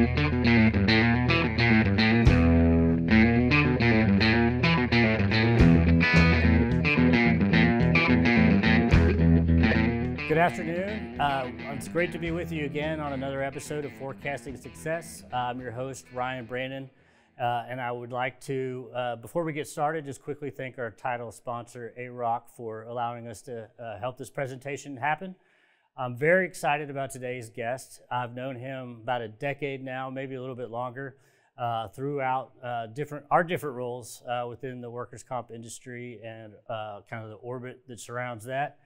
Good afternoon. It's great to be with you again on another episode of Forecasting Success. I'm your host, Ryan Brannan, and I would like to, before we get started, just quickly thank our title sponsor, ARAWC, for allowing us to help this presentation happen. I'm very excited about today's guest. I've known him about a decade now, maybe a little bit longer, throughout our different roles within the workers' comp industry and kind of the orbit that surrounds that.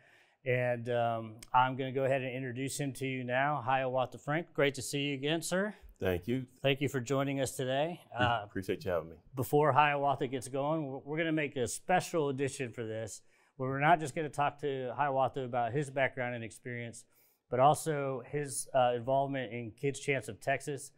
And I'm going to go ahead and introduce him to you now. Hiawatha Frank, great to see you again, sir. Thank you. Thank you for joining us today. Appreciate you having me. Before Hiawatha gets going, we're going to make a special edition for this, where we're not just going to talk to Hiawatha about his background and experience, but also his involvement in Kids Chance of Texas.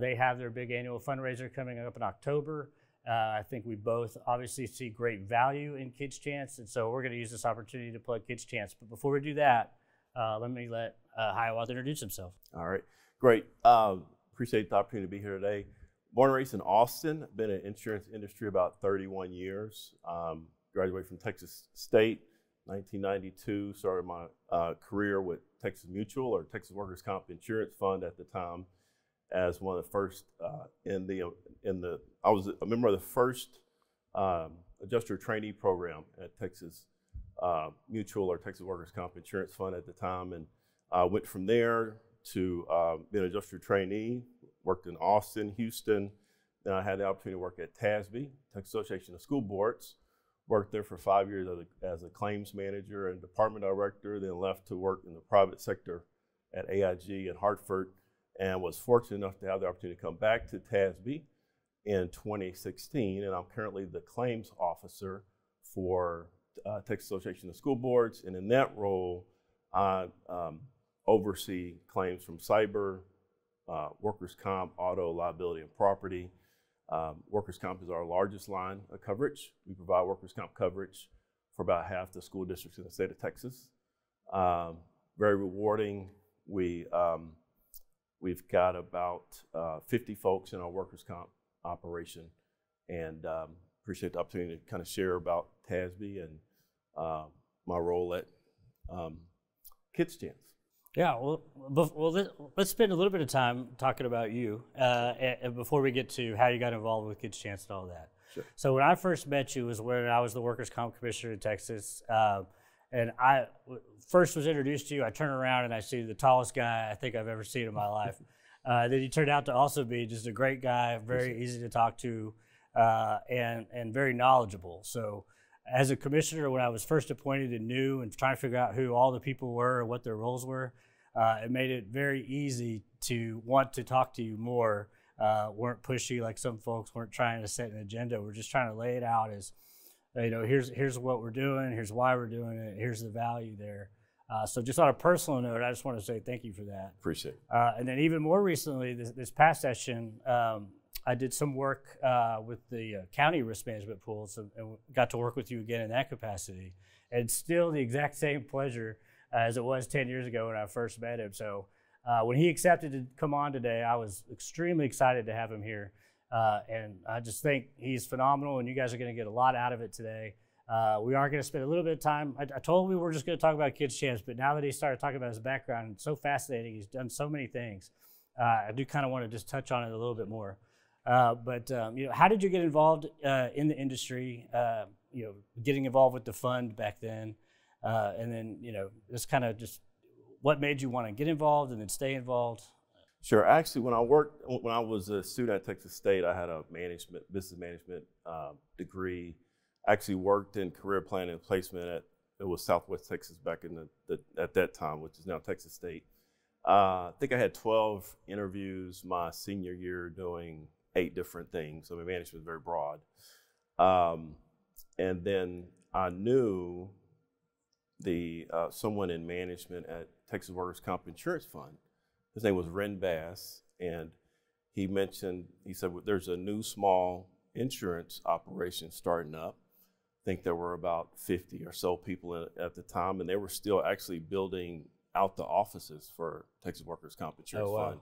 They have their big annual fundraiser coming up in October. I think we both obviously see great value in Kids Chance, and so we're going to use this opportunity to plug Kids Chance. But before we do that, let Hiawatha introduce himself. All right, great. Appreciate the opportunity to be here today. Born and raised in Austin, been in the insurance industry about 31 years. Graduated from Texas State, 1992. Started my career with Texas Mutual, or Texas Workers Comp Insurance Fund at the time, as one of the first I was a member of the first adjuster trainee program at Texas Mutual, or Texas Workers Comp Insurance Fund at the time, and went from there to being an adjuster trainee. Worked in Austin, Houston. Then I had the opportunity to work at TASB, Texas Association of School Boards. Worked there for 5 years as a claims manager and department director, then left to work in the private sector at AIG in Hartford, and was fortunate enough to have the opportunity to come back to TASB in 2016, and I'm currently the claims officer for Texas Association of School Boards, and in that role, I oversee claims from cyber, workers' comp, auto, liability, and property. Workers' comp is our largest line of coverage. We provide workers' comp coverage for about half the school districts in the state of Texas. Very rewarding. We've got about 50 folks in our workers' comp operation, and appreciate the opportunity to kind of share about TASB and my role at Kids Chance. Yeah, well, let's spend a little bit of time talking about you before we get to how you got involved with Kids Chance and all that. Sure. So when I first met you was when I was the Workers' Comp Commissioner in Texas, and I first was introduced to you. I turn around and I see the tallest guy I think I've ever seen in my life. Then you turned out to also be just a great guy, very easy to talk to, and very knowledgeable. So as a commissioner, when I was first appointed and new and trying to figure out who all the people were and what their roles were, it made it very easy to want to talk to you more. Weren't pushy like some folks, weren't trying to set an agenda. We're just trying to lay it out as, you know, here's what we're doing, here's why we're doing it, here's the value there. So just on a personal note, I just want to say thank you for that. Appreciate it. And then even more recently, this past session, I did some work with the county risk management pools, and got to work with you again in that capacity. And still the exact same pleasure as it was 10 years ago when I first met him. So when he accepted to come on today, I was extremely excited to have him here. And I just think he's phenomenal, and you guys are going to get a lot out of it today. We are going to spend a little bit of time. I told him we were just going to talk about Kids Chance, but now that he started talking about his background, it's so fascinating. He's done so many things. I do kind of want to just touch on it a little bit more. You know, how did you get involved in the industry? You know, getting involved with the fund back then, and then, you know, just kind of just what made you want to get involved and then stay involved? Sure. Actually, when I was a student at Texas State, I had a business management degree. I actually worked in career planning and placement at, it was Southwest Texas back in at that time, which is now Texas State. I think I had 12 interviews my senior year doing 8 different things. So my management was very broad. And then I knew someone in management at Texas Workers Comp Insurance Fund. His name was Ren Bass, and he said, well, there's a new small insurance operation starting up. I think there were about 50 or so people at the time, and they were still actually building out the offices for Texas Workers Comp Insurance Fund.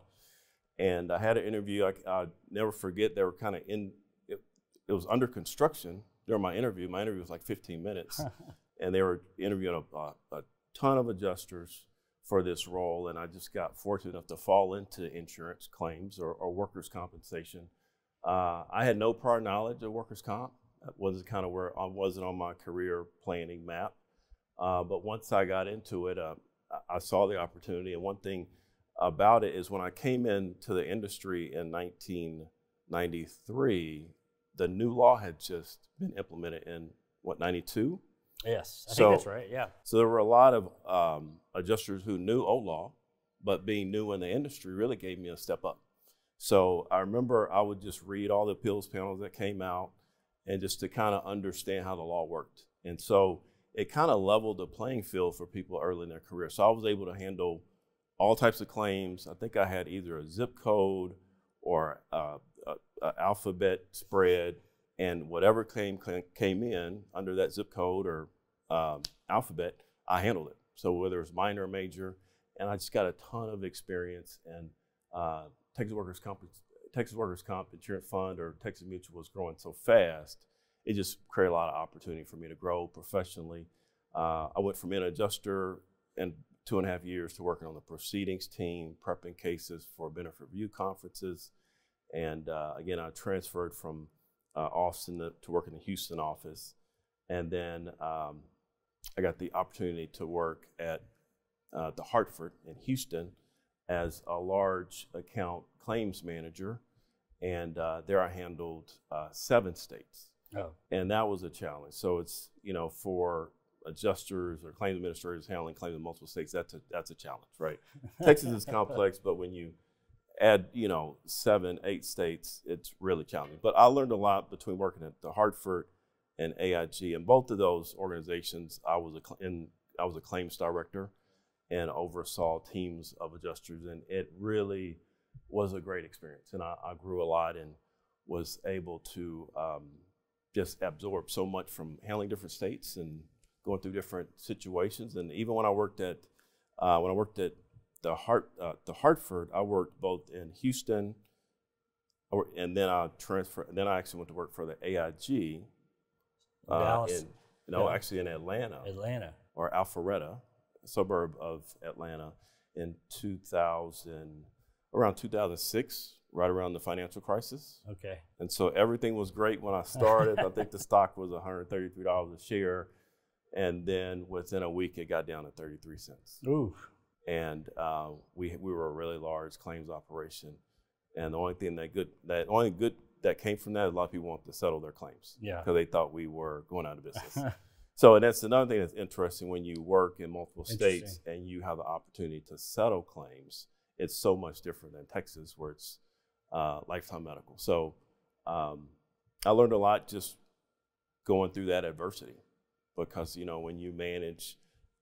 And I had an interview, I'll never forget, they were kind of it was under construction during my interview. My interview was like 15 minutes. And they were interviewing a ton of adjusters for this role, and I just got fortunate enough to fall into insurance claims or workers' compensation. I had no prior knowledge of workers' comp. That was kind of where I wasn't on my career planning map. But once I got into it, I saw the opportunity. And one thing about it is when I came into the industry in 1993, the new law had just been implemented in, what, 92? Yes, I think that's right, yeah. So there were a lot of adjusters who knew old law, but being new in the industry really gave me a step up. So I remember I would just read all the appeals panels that came out and just to kind of understand how the law worked. And so it kind of leveled the playing field for people early in their career. So I was able to handle all types of claims. I think I had either a zip code or an alphabet spread, and whatever claim came in under that zip code or alphabet, I handled it. So whether it was minor or major, and I just got a ton of experience. And Texas Workers Comp Insurance Fund or Texas Mutual was growing so fast, it just created a lot of opportunity for me to grow professionally. I went from an adjuster in 2.5 years to working on the proceedings team, prepping cases for benefit review conferences. And again, I transferred from Austin to work in the Houston office. And then I got the opportunity to work at the Hartford in Houston as a large account claims manager. And there I handled 7 states. Oh. And that was a challenge. So it's, you know, for adjusters or claims administrators handling claims in multiple states, that's a challenge, right? Texas is complex, but when you add, you know, 7, 8 states, it's really challenging. But I learned a lot between working at the Hartford and AIG, and both of those organizations, I was a claims director and oversaw teams of adjusters, and it really was a great experience. And I grew a lot and was able to just absorb so much from handling different states and going through different situations. And even when I worked at the Hartford, I worked both in Houston, and then I transferred. And then I actually went to work for the AIG. Dallas. Actually in Atlanta. Atlanta. Or Alpharetta, a suburb of Atlanta, in around 2006, right around the financial crisis. Okay. And so everything was great when I started. I think the stock was $133 a share. And then within a week, it got down to 33 cents. Ooh. And we were a really large claims operation. And the only thing that that came from that, a lot of people wanted to settle their claims. Yeah. Because they thought we were going out of business. So, and that's another thing that's interesting when you work in multiple states and you have the opportunity to settle claims. It's so much different than Texas, where it's lifetime medical. So I learned a lot just going through that adversity, because, you know, when you manage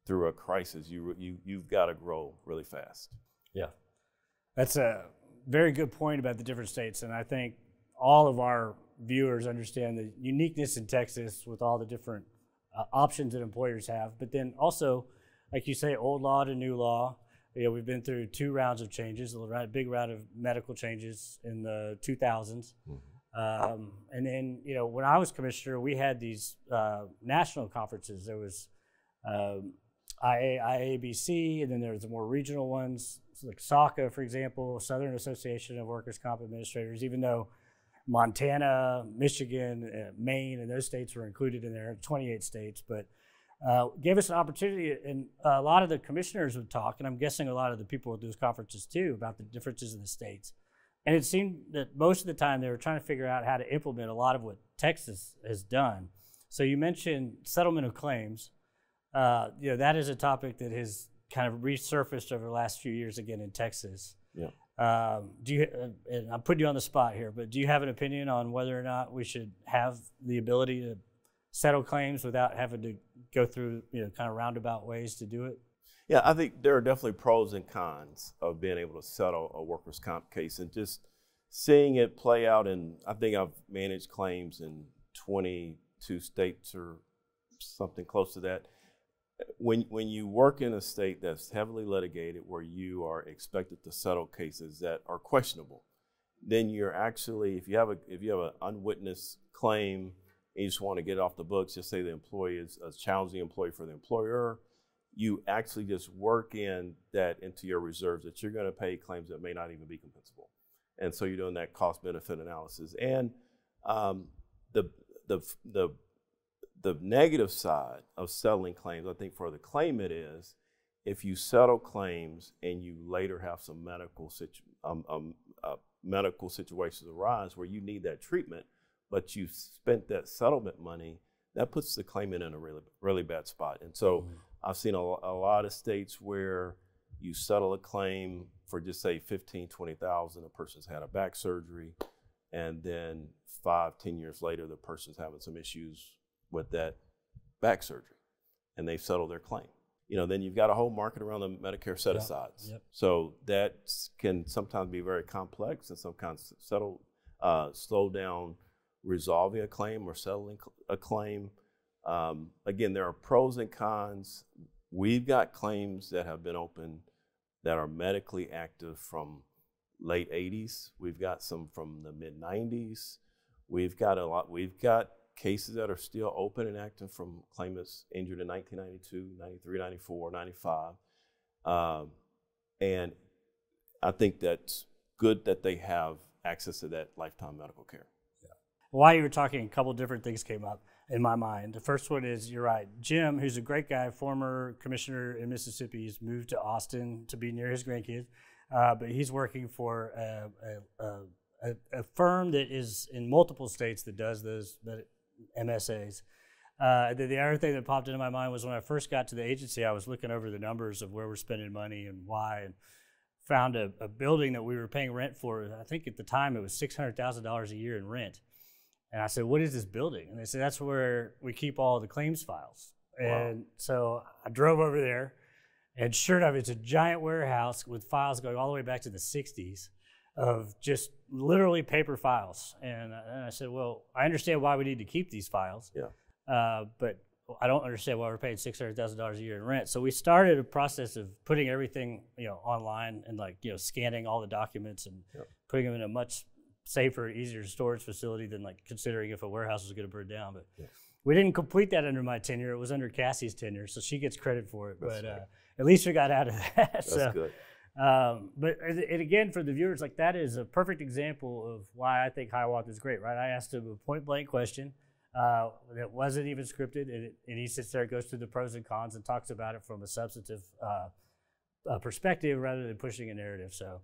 through a crisis, you've got to grow really fast. Yeah. That's a very good point about the different states. And I think all of our viewers understand the uniqueness in Texas with all the different options that employers have. But then also, like you say, old law to new law. You know, we've been through 2 rounds of changes, a big round of medical changes in the 2000s. Mm-hmm. And then, you know, when I was commissioner, we had these national conferences. There was IAABC, and then there was the more regional ones, like SACA, for example, Southern Association of Workers' Comp Administrators, even though Montana, Michigan, Maine, and those states were included in there, 28 states, but gave us an opportunity. And a lot of the commissioners would talk, and I'm guessing a lot of the people at those conferences too, about the differences in the states. And it seemed that most of the time they were trying to figure out how to implement a lot of what Texas has done. So you mentioned settlement of claims. You know, that is a topic that has kind of resurfaced over the last few years again in Texas. Yeah. Do you, and I'm putting you on the spot here, but do you have an opinion on whether or not we should have the ability to settle claims without having to go through, you know, kind of roundabout ways to do it? Yeah, I think there are definitely pros and cons of being able to settle a workers' comp case, and just seeing it play out. And I think I've managed claims in 22 states or something close to that. When you work in a state that's heavily litigated, where you are expected to settle cases that are questionable, then you're actually, if you have an unwitnessed claim and you just want to get it off the books, just say the employee is a challenging employee for the employer, you actually just work in that into your reserves that you're going to pay claims that may not even be compensable. And so you're doing that cost-benefit analysis. And the negative side of settling claims, I think for the claimant, is if you settle claims and you later have some medical situations arise where you need that treatment, but you spent that settlement money, that puts the claimant in a really, really bad spot. And so I've seen a lot of states where you settle a claim for just say $15,000, $20,000, a person's had a back surgery, and then 5-10 years later, the person's having some issues with that back surgery, and they've settled their claim. You know, then you've got a whole market around the Medicare set-asides. Yep. So that can sometimes be very complex and sometimes slow down resolving a claim or settling a claim. Again, there are pros and cons. We've got claims that have been open that are medically active from late 80s. We've got some from the mid 90s. We've got cases that are still open and active from claimants injured in 1992, 93, 94, 95. And I think that's good that they have access to that lifetime medical care. Yeah. While you were talking, a couple different things came up in my mind. The first one is, you're right, Jim, who's a great guy, former commissioner in Mississippi, has moved to Austin to be near his grandkids, but he's working for a firm that is in multiple states that does those MSAs. The other thing that popped into my mind was when I first got to the agency, I was looking over the numbers of where we're spending money and why, and found a building that we were paying rent for. I think at the time it was $600,000 a year in rent. And I said, what is this building? And they said, that's where we keep all the claims files. Wow. And so I drove over there, and sure enough, it's a giant warehouse with files going all the way back to the 60s of just literally paper files. And I said, well, I understand why we need to keep these files, yeah, but I don't understand why we're paying $600,000 a year in rent. So we started a process of putting everything, you know, online and, like, you know, scanning all the documents and yep, putting them in a much safer, easier storage facility than, like, considering if a warehouse was going to burn down. But yes, we didn't complete that under my tenure. It was under Cassie's tenure, so she gets credit for it. That's but right, at least we got out of that. That's so good. But and again, for the viewers, like, that is a perfect example of why I think Hiawatha is great, right? I asked him a point blank question that wasn't even scripted, and he sits there and goes through the pros and cons and talks about it from a substantive perspective rather than pushing a narrative. So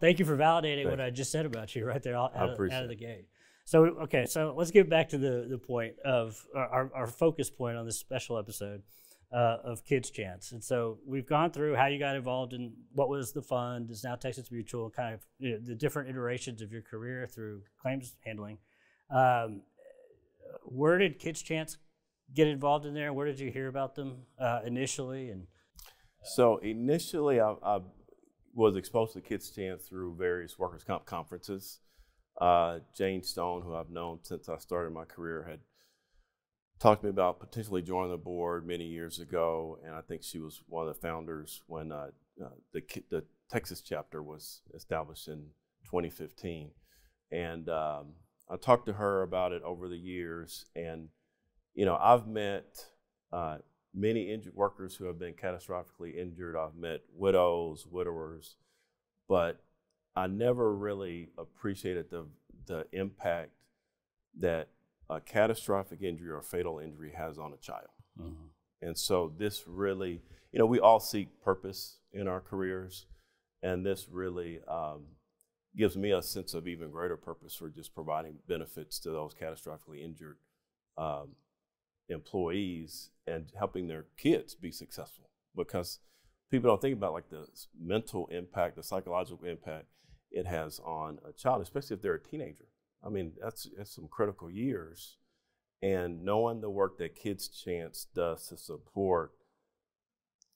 thank you for validating what I just said about you right there out of the gate. So, okay, so let's get back to the point of our focus point on this special episode of Kids Chance. And so we've gone through how you got involved in what was the fund, is now Texas Mutual, kind of, you know, the different iterations of your career through claims handling. Where did Kids Chance get involved in there? Where did you hear about them initially? And so initially, I was exposed to Kids Chance through various workers' comp conferences. Jane Stone, who I've known since I started my career, had talked to me about potentially joining the board many years ago, and I think she was one of the founders when the Texas chapter was established in 2015. And I talked to her about it over the years, and, you know, I've met many injured workers who have been catastrophically injured. I've met widows, widowers, but I never really appreciated the impact that a catastrophic injury or fatal injury has on a child. Mm-hmm. And so this really, you know, we all seek purpose in our careers, and this really gives me a sense of even greater purpose for just providing benefits to those catastrophically injured employees and helping their kids be successful, because people don't think about, like, the mental impact, the psychological impact it has on a child, especially if they're a teenager. I mean, that's some critical years, and knowing the work that Kids Chance does to support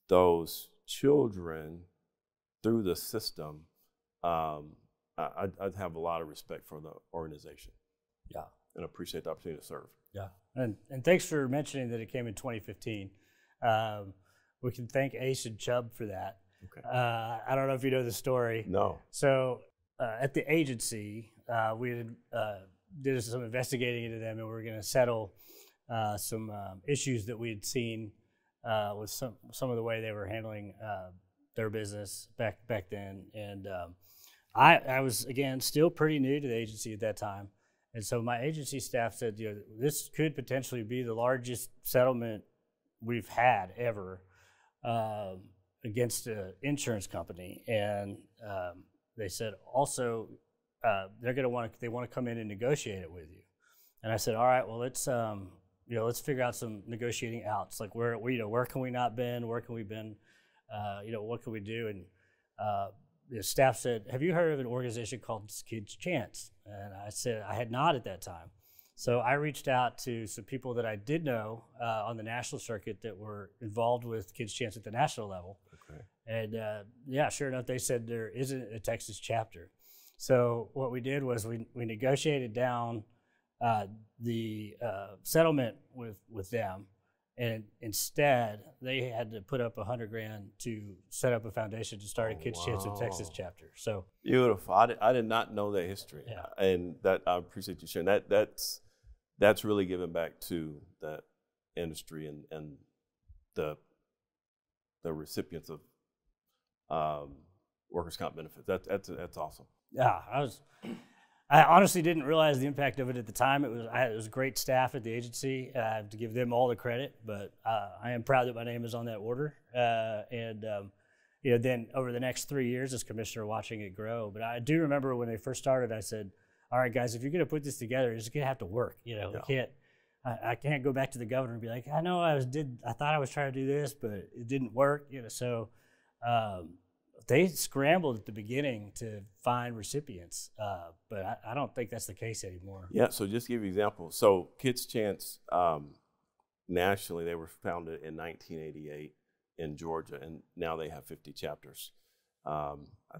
those children through the system, I have a lot of respect for the organization. Yeah, and appreciate the opportunity to serve. Yeah, And thanks for mentioning that it came in 2015. We can thank Ace and Chubb for that. Okay. I don't know if you know the story. No. So at the agency, we had, did some investigating into them, and we were going to settle some issues that we had seen with some of the way they were handling their business back then. And I was, again, still pretty new to the agency at that time. And so my agency staff said, you know, this could potentially be the largest settlement we've had ever against an insurance company. And they said also they want to come in and negotiate it with you. And I said, all right, well, let's you know, let's figure out some negotiating outs, like where can we not bend, where can we bend, you know, what can we do? And the staff said, have you heard of an organization called Kids Chance? And I said, I had not at that time. So I reached out to some people that I did know on the national circuit that were involved with Kids Chance at the national level. Okay. And yeah, sure enough, they said there isn't a Texas chapter. So what we did was we negotiated down the settlement with them. And instead, they had to put up $100,000 to set up a foundation to start a Kids Chance of Texas chapter. So beautiful. I did not know that history, yeah. And that I appreciate you sharing. That's really giving back to that industry and the recipients of workers' comp benefits. That's awesome. Yeah, I honestly didn't realize the impact of it at the time. It was great staff at the agency. I have to give them all the credit, but I am proud that my name is on that order. You know, then over the next 3 years as commissioner, watching it grow. But I do remember when they first started, I said, "All right, guys, if you're going to put this together, it's going to have to work. You know, yeah. I can't go back to the governor and be like, I know I thought I was trying to do this, but it didn't work. You know, so." They scrambled at the beginning to find recipients, but I don't think that's the case anymore. Yeah, so just to give you an example. So Kids Chance, nationally, they were founded in 1988 in Georgia, and now they have 50 chapters. I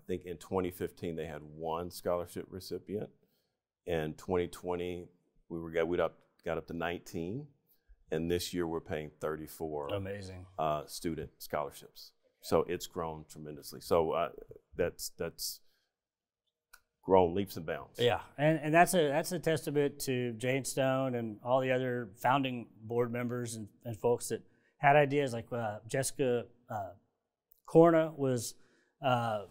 think in 2015, they had one scholarship recipient. In 2020, we got up to 19, and this year we're paying 34 amazing student scholarships. So it's grown tremendously. So that's grown leaps and bounds. Yeah, and that's a testament to Jane Stone and all the other founding board members and folks that had ideas. Like Jessica Corna was, or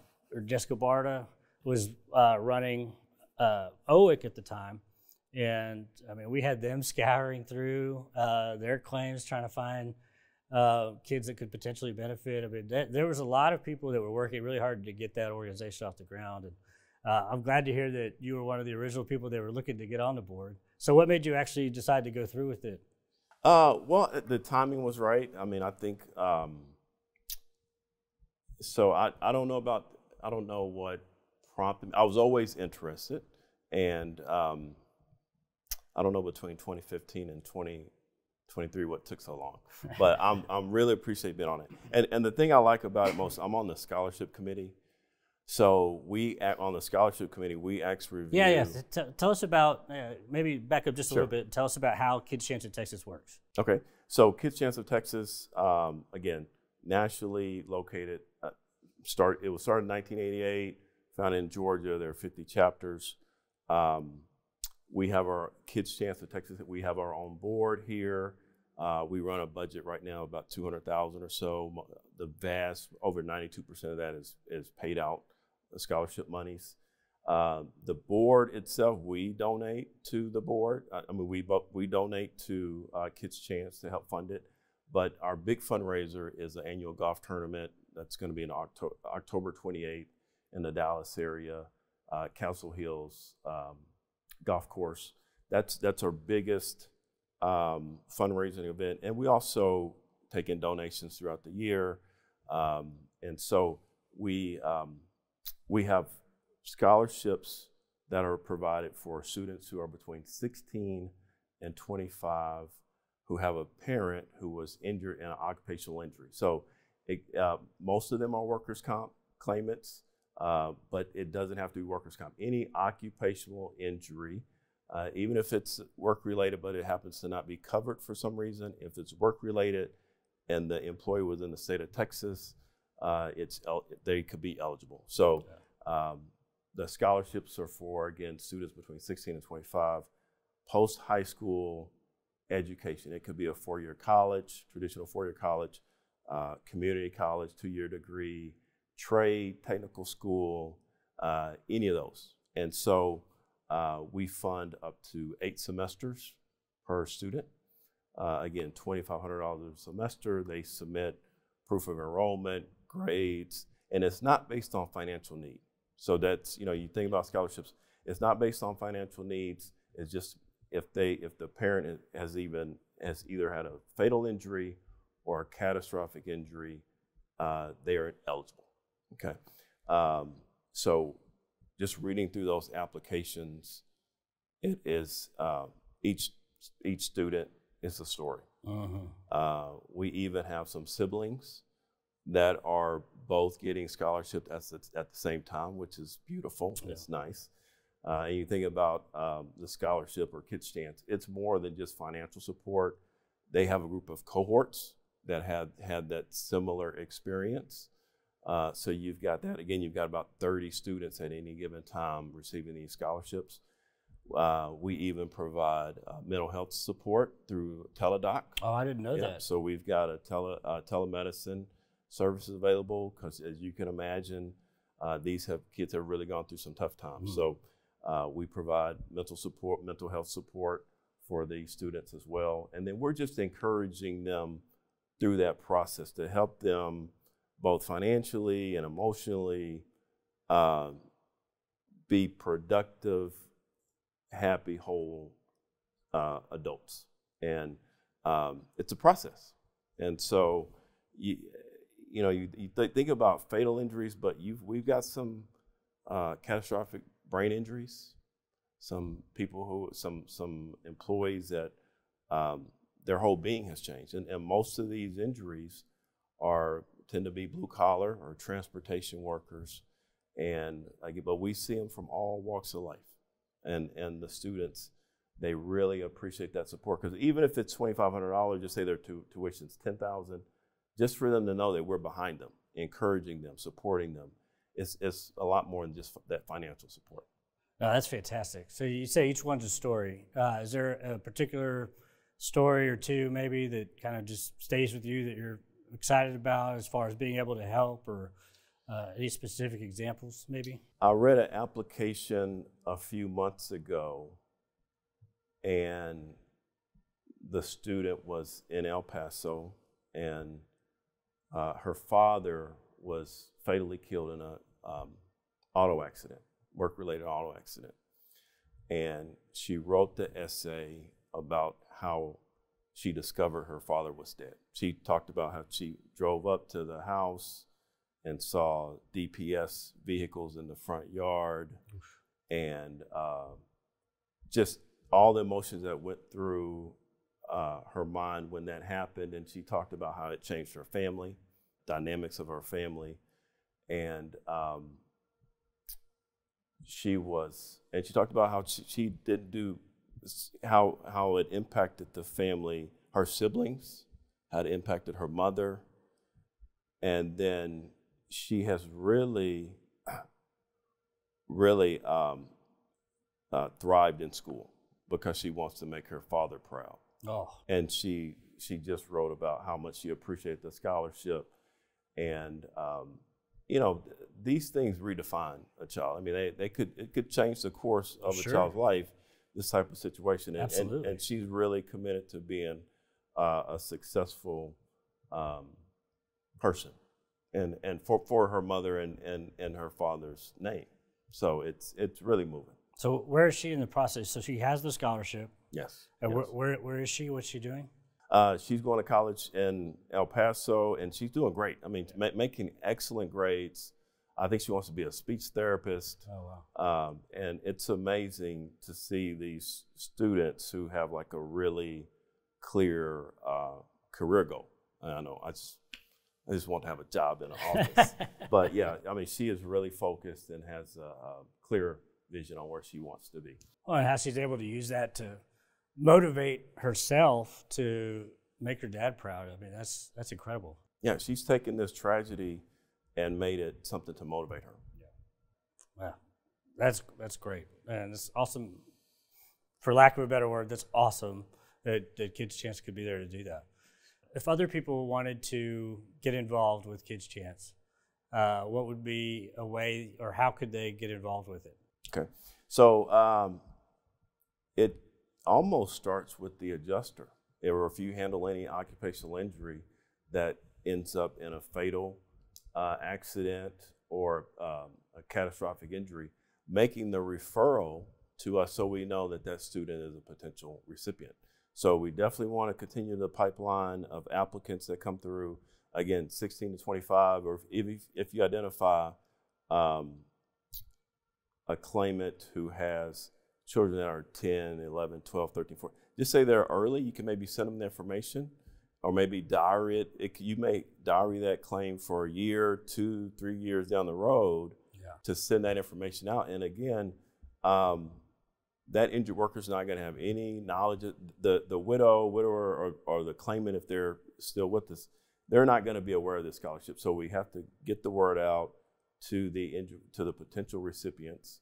Jessica Barta was running OIC at the time, and I mean we had them scouring through their claims trying to find kids that could potentially benefit. I mean, there was a lot of people that were working really hard to get that organization off the ground. And I'm glad to hear that you were one of the original people that were looking to get on the board. So what made you actually decide to go through with it? Well, the timing was right. I mean, I think, so I don't know what prompted me. I was always interested. And I don't know between 2015 and 2023, what took so long, but I'm really appreciative being on it. And the thing I like about it most, I'm on the scholarship committee. So we on the scholarship committee, we actually review. Yeah, yeah. Tell us about maybe back up just a little bit. Tell us about how Kids Chance of Texas works. Okay, so Kids Chance of Texas, again, nationally located. It was started in 1988, founded in Georgia. There are 50 chapters. We have our Kids Chance of Texas. We have our own board here. We run a budget right now about $200,000 or so. The vast over 92% of that is paid out scholarship monies. The board itself, we donate to the board. I mean, we donate to Kids Chance to help fund it. But our big fundraiser is an annual golf tournament that's going to be in October 28th in the Dallas area, Council Hills. Golf course. That's our biggest fundraising event, and we also take in donations throughout the year. And so we have scholarships that are provided for students who are between 16 and 25 who have a parent who was injured in an occupational injury. So most of them are workers' comp claimants. But it doesn't have to be workers' comp. Any occupational injury Even if it's work-related, but it happens to not be covered for some reason, if it's work-related and the employee was in the state of Texas, they could be eligible. So the scholarships are for, again, students between 16 and 25, post-high school education. It could be a four-year college, traditional four-year college, community college, two-year degree, trade, technical school, any of those. And so we fund up to 8 semesters per student. Again, $2,500 a semester. They submit proof of enrollment, grades, and it's not based on financial need. So that's, you know, you think about scholarships, it's not based on financial needs. It's just if the parent has either had a fatal injury or a catastrophic injury, they are eligible. Okay. So just reading through those applications, it is each student is a story. We even have some siblings that are both getting scholarships at the same time, which is beautiful. Yeah. It's nice. And you think about the scholarship or Kids Chance, it's more than just financial support. They have a group of cohorts that have had that similar experience. So you've got that. Again, you've got about 30 students at any given time receiving these scholarships. We even provide mental health support through Teledoc. Oh, I didn't know that. So we've got a telemedicine service available because, as you can imagine, kids have really gone through some tough times. Mm. So we provide mental health support for these students as well. And then we're just encouraging them through that process to help them both financially and emotionally be productive, happy, whole adults. And it's a process. And so, you think about fatal injuries, but we've got some catastrophic brain injuries, some employees that their whole being has changed. And most of these injuries tend to be blue collar or transportation workers. But we see them from all walks of life. And the students, they really appreciate that support, because even if it's $2,500, just say their tuition's $10,000, just for them to know that we're behind them, encouraging them, supporting them, it's a lot more than just that financial support. No, that's fantastic. So you say each one's a story. Is there a particular story or two maybe that kind of just stays with you that you're excited about as far as being able to help, or any specific examples maybe? I read an application a few months ago, and the student was in El Paso, and her father was fatally killed in a auto accident, work-related auto accident. And she wrote the essay about how she discovered her father was dead. She talked about how she drove up to the house and saw DPS vehicles in the front yard, and just all the emotions that went through her mind when that happened. And she talked about how it changed her family, dynamics of her family. And she talked about how she didn't do, how it impacted the family, her siblings, how it impacted her mother. And then she has really, really thrived in school because she wants to make her father proud. Oh. And she just wrote about how much she appreciated the scholarship. And, you know, these things redefine a child. I mean, it could change the course of a child's life, this type of situation. And, absolutely. And she's really committed to being a successful person, and for her mother and her father's name. So it's really moving. So where is she in the process? So she has the scholarship. Yes. And yes. Where is she? What's she doing? She's going to college in El Paso, and she's doing great. I mean, making excellent grades. I think she wants to be a speech therapist. Oh, wow. And it's amazing to see these students who have like a really clear career goal. I know, I just want to have a job in an office. But yeah, I mean, she is really focused and has a clear vision on where she wants to be. Well, and how she's able to use that to motivate herself to make her dad proud. I mean, that's incredible. Yeah, she's taken this tragedy and made it something to motivate her. Yeah. Wow. That's great. And it's awesome, for lack of a better word, that's awesome that Kids Chance could be there to do that. If other people wanted to get involved with Kids Chance, what would be a way, or how could they get involved with it? Okay. So it almost starts with the adjuster. Or if you handle any occupational injury that ends up in a fatal accident or a catastrophic injury, making the referral to us so we know that that student is a potential recipient. So we definitely want to continue the pipeline of applicants that come through. Again, 16 to 25, or if you identify a claimant who has children that are 10, 11, 12, 13, 14, just say they're early. You can maybe send them the information, or maybe diary it. You may diary that claim for a year, 2, 3 years down the road, yeah, to send that information out. And again, that injured worker's not going to have any knowledge of the widower, or the claimant, if they're still with us, they're not going to be aware of this scholarship. So we have to get the word out to the potential recipients,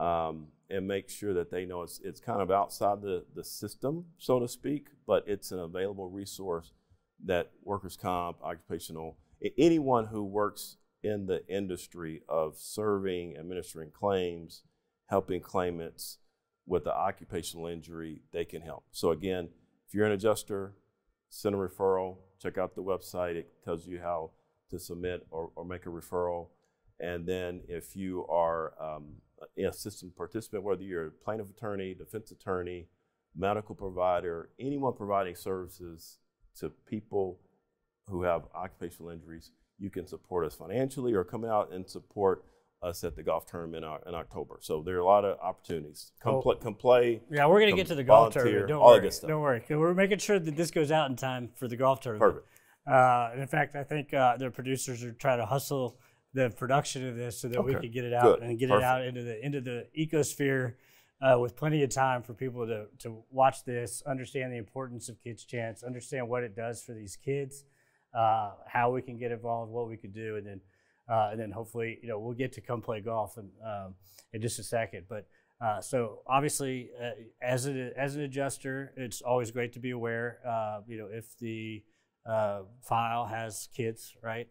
and make sure that they know it's kind of outside the system, so to speak, but it's an available resource that workers' comp, occupational, anyone who works in the industry of serving, administering claims, helping claimants with the occupational injury, they can help. So again, if you're an adjuster, send a referral, check out the website. It tells you how to submit or make a referral. And then if you are a system participant, whether you're a plaintiff attorney, defense attorney, medical provider, anyone providing services to people who have occupational injuries, you can support us financially or come out and support us at the golf tournament in October. So there are a lot of opportunities. Come play. Yeah, we're going to get to the golf tournament. Don't worry. Don't worry. We're making sure that this goes out in time for the golf tournament. Perfect. In fact, I think the producers are trying to hustle the production of this so that we can get it out and get it out into the ecosphere with plenty of time for people to watch this, understand the importance of Kids Chance, understand what it does for these kids, how we can get involved, what we could do, and then hopefully, you know, we'll get to come play golf in just a second. But so obviously, as an adjuster, it's always great to be aware, you know, if the file has kids, right?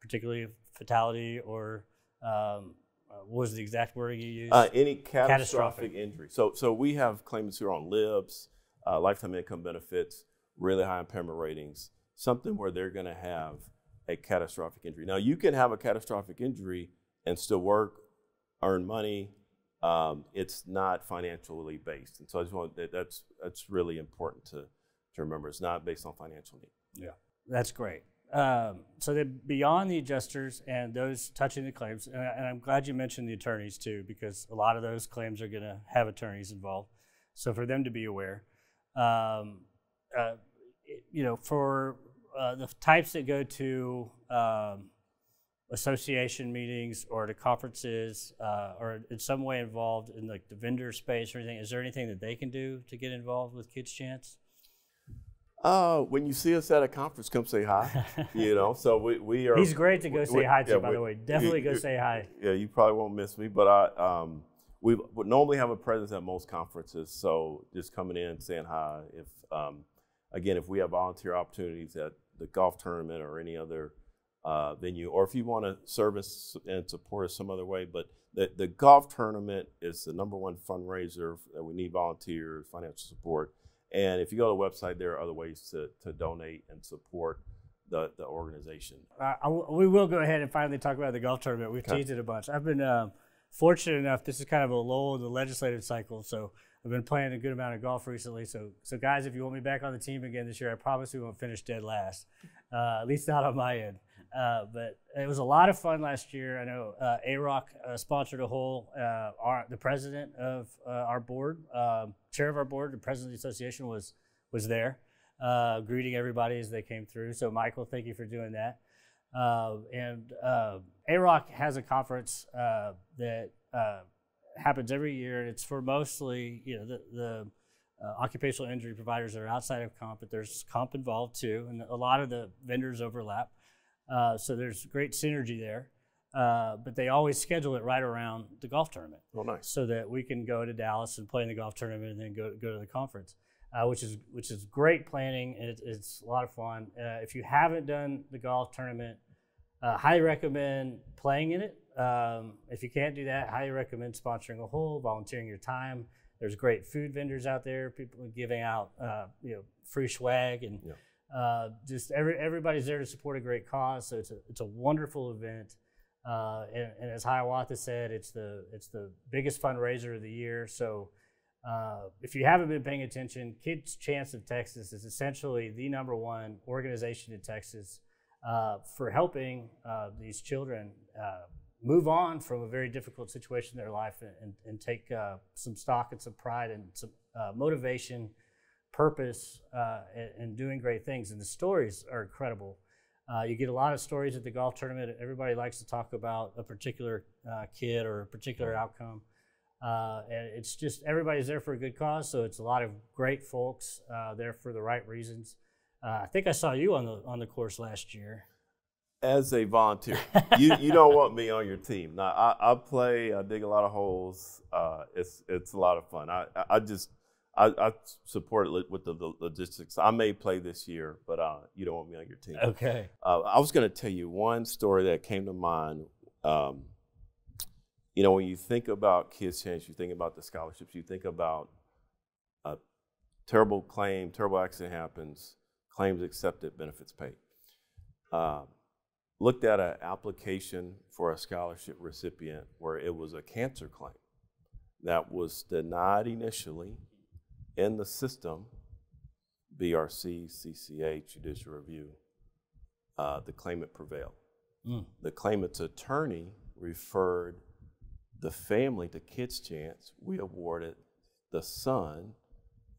Particularly fatality or what was the exact word you used? Any catastrophic injury. So we have claimants who are on LIBS, lifetime income benefits, really high impairment ratings, something where they're going to have a catastrophic injury. Now, you can have a catastrophic injury and still work, earn money. It's not financially based. And so I just want that's really important to remember. It's not based on financial need. Yeah, that's great. So then beyond the adjusters and those touching the claims, and I'm glad you mentioned the attorneys too, because a lot of those claims are going to have attorneys involved. So for them to be aware, you know, for the types that go to association meetings or to conferences or in some way involved in like the vendor space or anything, is there anything that they can do to get involved with Kids Chance? When you see us at a conference, come say hi. You know, so we are. He's great to go say hi to, by the way. Definitely go say hi. Yeah, you probably won't miss me, but I we would normally have a presence at most conferences. So just coming in, saying hi. If again, if we have volunteer opportunities at the golf tournament or any other venue, or if you want to serve us and support us some other way. But the golf tournament is the #1 fundraiser that we need volunteers, financial support. And if you go to the website, there are other ways to donate and support the organization. We will go ahead and finally talk about the golf tournament. We've teased it a bunch. I've been fortunate enough, this is kind of a lull in the legislative cycle, so I've been playing a good amount of golf recently. So guys, if you want me back on the team again this year, I promise we won't finish dead last, at least not on my end. But it was a lot of fun last year. I know ARAWC sponsored a whole, the president of our board, chair of our board, the president of the association was there, greeting everybody as they came through. So Michael, thank you for doing that. And ARAWC has a conference that happens every year, and it's for mostly, you know, the occupational injury providers that are outside of comp, but there's comp involved too, and a lot of the vendors overlap. So there's great synergy there. But they always schedule it right around the golf tournament. Oh, nice. So that we can go to Dallas and play in the golf tournament and then go to the conference, which is great planning, and it's a lot of fun. If you haven't done the golf tournament, highly recommend playing in it. If you can't do that, highly recommend sponsoring a hole, volunteering your time. There's great food vendors out there, people giving out free swag, and yeah. Just everybody's there to support a great cause. So it's a wonderful event. And as Hiawatha said, it's the biggest fundraiser of the year. So if you haven't been paying attention, Kids Chance of Texas is essentially the #1 organization in Texas for helping these children move on from a very difficult situation in their life and take some stock and some pride and some motivation, purpose, and doing great things. And the stories are incredible. You get a lot of stories at the golf tournament. Everybody likes to talk about a particular kid or a particular outcome. And it's just everybody's there for a good cause, so it's a lot of great folks there for the right reasons. I think I saw you on the course last year. As a volunteer. You don't want me on your team. Now, I play, I dig a lot of holes. It's a lot of fun. I support it with the logistics. I may play this year, but you don't want me on your team. Okay. I was going to tell you one story that came to mind. You know, when you think about Kids Chance, you think about the scholarships, you think about a terrible claim, terrible accident happens, claims accepted, benefits paid. Looked at an application for a scholarship recipient where it was a cancer claim that was denied initially. In the system, BRC, CCA, judicial review, the claimant prevailed. Mm. The claimant's attorney referred the family to Kids Chance. We awarded the son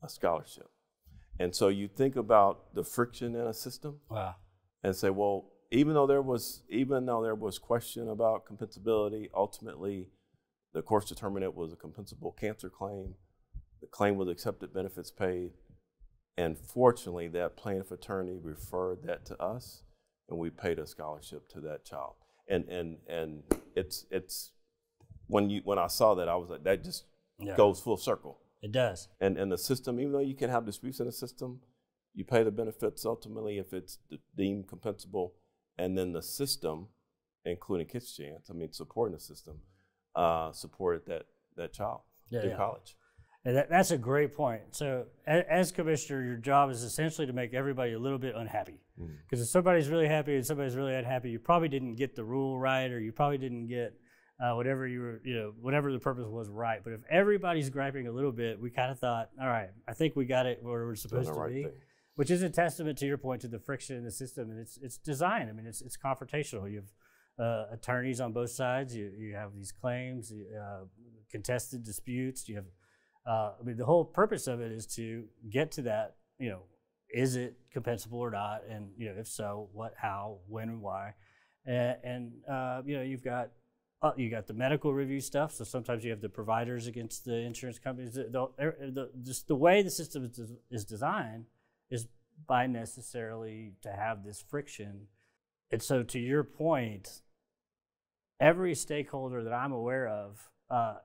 a scholarship. And so you think about the friction in a system. Wow. And say, well, even though there was question about compensability, ultimately the courts determined it was a compensable cancer claim. The claim was accepted, benefits paid, and fortunately that plaintiff attorney referred that to us, and we paid a scholarship to that child. And it's when I saw that, I was like, that just goes full circle. It does. And the system, even though you can have disputes in the system, you pay the benefits ultimately if it's deemed compensable, and then the system, including Kids Chance, I mean supporting the system, supported that child through college. And that's a great point. So as commissioner, your job is essentially to make everybody a little bit unhappy. Because if somebody's really happy and somebody's really unhappy, you probably didn't get the rule right, or you probably didn't get whatever the purpose was right. But if everybody's griping a little bit, we kind of thought, all right, I think we got it where we're supposed to be, which is a testament to your point to the friction in the system. And it's design. I mean, it's confrontational. You have attorneys on both sides. You have these claims, contested disputes. You have I mean, the whole purpose of it is to get to that, you know, is it compensable or not? And, you know, if so, what, how, when, and why? And you know, you got the medical review stuff. So sometimes you have the providers against the insurance companies. Just the way the system is designed is by necessarily to have this friction. And so to your point, every stakeholder that I'm aware of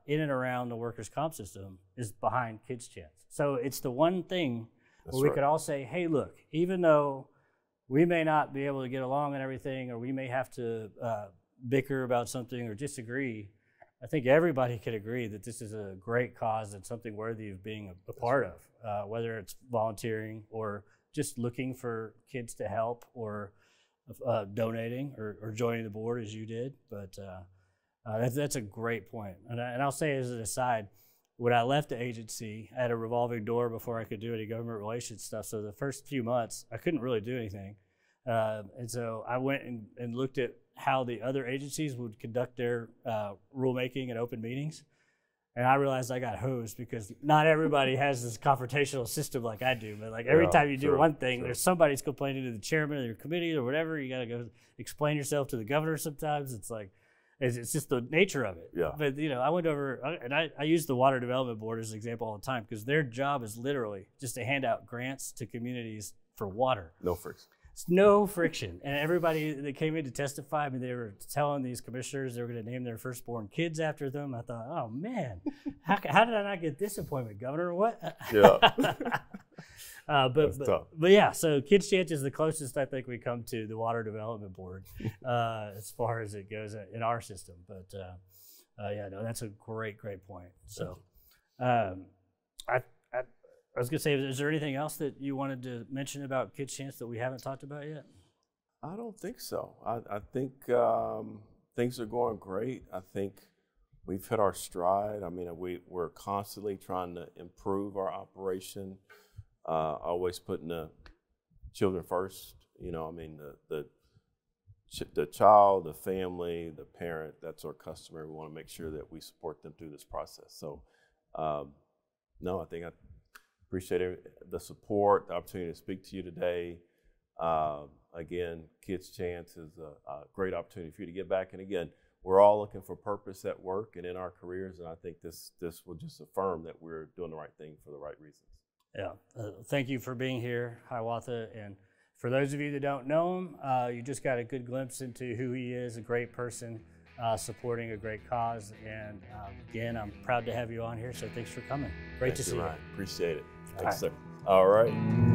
in and around the workers' comp system is behind Kids Chance. So it's the one thing where we could all say, hey, look, even though we may not be able to get along on everything, or we may have to bicker about something or disagree, I think everybody could agree that this is a great cause and something worthy of being a part of, whether it's volunteering or just looking for kids to help, or donating or joining the board as you did. But that's a great point. And I'll say as an aside, when I left the agency, I had a revolving door before I could do any government relations stuff. So the first few months, I couldn't really do anything. And so I went and looked at how the other agencies would conduct their rulemaking and open meetings. And I realized I got hosed, because not everybody has this confrontational system like I do. But like every time you do one thing, there's somebody's complaining to the chairman of your committee or whatever. You got to go explain yourself to the governor sometimes. It's like, It's just the nature of it. Yeah. But, you know, I went over, and I use the Water Development Board as an example all the time, because their job is literally just to hand out grants to communities for water. No friction. It's no friction. And everybody that came in to testify, I mean, they were telling these commissioners they were going to name their firstborn kids after them. I thought, oh, man, how did I not get this appointment, Governor? What? Yeah. But yeah, so Kids Chance is the closest I think we come to the Water Development Board as far as it goes in our system. But yeah, no, that's a great point. So I was gonna say, is there anything else that you wanted to mention about Kids Chance that we haven't talked about yet? I don't think so. I think things are going great. I think we've hit our stride. I mean, we're constantly trying to improve our operation. Always putting the children first, you know, I mean, the child, the family, the parent, that's our customer. We want to make sure that we support them through this process. So, no, I think I appreciate the support, the opportunity to speak to you today. Again, Kids Chance is a great opportunity for you to get back. And again, we're all looking for purpose at work and in our careers. And I think this will just affirm that we're doing the right thing for the right reasons. Yeah, thank you for being here, Hiawatha. And for those of you that don't know him, you just got a good glimpse into who he is, a great person supporting a great cause. And again, I'm proud to have you on here, so thanks for coming. Great to see you. Appreciate it. Thanks, sir. All right.